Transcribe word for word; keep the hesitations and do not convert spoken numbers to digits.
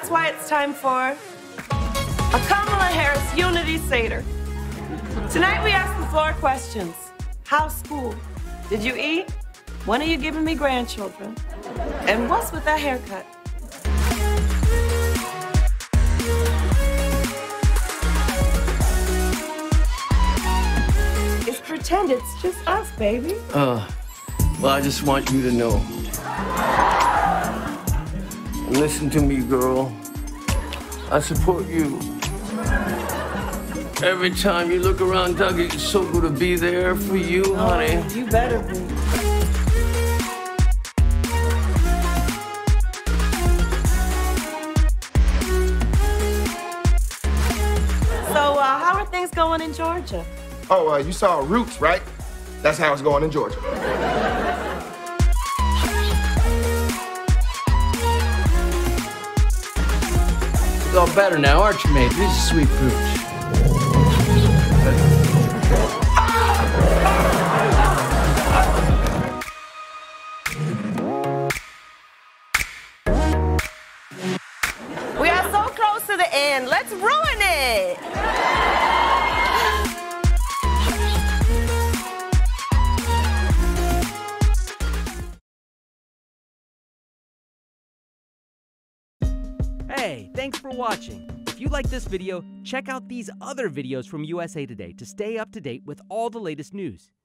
That's why it's time for a Kamala Harris Unity Seder. Tonight we ask the floor questions. How's school? Did you eat? When are you giving me grandchildren? And what's with that haircut? It's pretend, it's just us, baby. Uh, well, I just want you to know. Listen to me, girl. I support you. Every time you look around, Dougie, it's so good to be there for you, oh, honey. You better be. So, uh, how are things going in Georgia? Oh, uh, you saw Roots, right? That's how it's going in Georgia. It's all better now, aren't you, mate? This is sweet pooch. We are so close to the end. Let's ruin it. Hey, thanks for watching. If you like this video, check out these other videos from U S A Today to stay up to date with all the latest news.